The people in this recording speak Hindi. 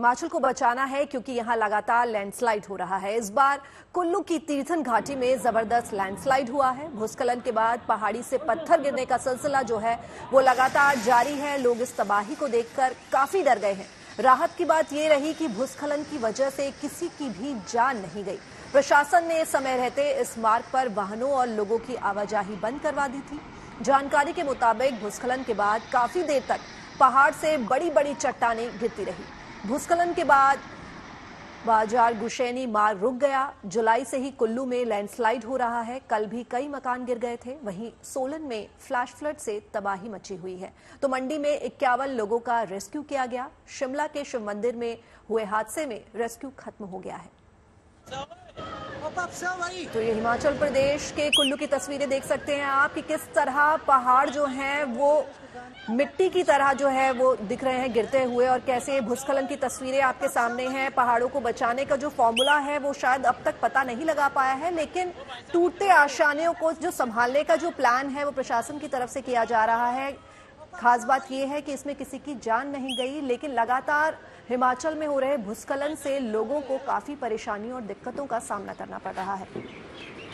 हिमाचल को बचाना है क्योंकि यहां लगातार लैंडस्लाइड हो रहा है। इस बार कुल्लू की तीर्थन घाटी में जबरदस्त लैंडस्लाइड हुआ है। भूस्खलन के बाद पहाड़ी से पत्थर गिरने का सिलसिला जो है वो लगातार जारी है। लोग इस तबाही को देखकर काफी डर गए हैं। राहत की बात ये रही कि भूस्खलन की वजह से किसी की भी जान नहीं गई। प्रशासन ने समय रहते इस मार्ग पर वाहनों और लोगों की आवाजाही बंद करवा दी थी। जानकारी के मुताबिक भूस्खलन के बाद काफी देर तक पहाड़ से बड़ी बड़ी चट्टानें गिरती रही। भूस्खलन के बाद बाजार गुशैनी मार्ग रुक गया। जुलाई से ही कुल्लू में लैंडस्लाइड हो रहा है। कल भी कई मकान गिर गए थे। वहीं सोलन में फ्लैश फ्लड से तबाही मची हुई है, तो मंडी में 51 लोगों का रेस्क्यू किया गया। शिमला के शिव मंदिर में हुए हादसे में रेस्क्यू खत्म हो गया है। तो ये हिमाचल प्रदेश के कुल्लू की तस्वीरें देख सकते हैं आप कि किस तरह पहाड़ जो हैं वो मिट्टी की तरह जो है वो दिख रहे हैं गिरते हुए, और कैसे भूस्खलन की तस्वीरें आपके सामने हैं। पहाड़ों को बचाने का जो फॉर्मूला है वो शायद अब तक पता नहीं लगा पाया है, लेकिन टूटते आशानियों को जो संभालने का जो प्लान है वो प्रशासन की तरफ से किया जा रहा है। खास बात यह है कि इसमें किसी की जान नहीं गई, लेकिन लगातार हिमाचल में हो रहे भूस्खलन से लोगों को काफी परेशानी और दिक्कतों का सामना करना पड़ रहा है।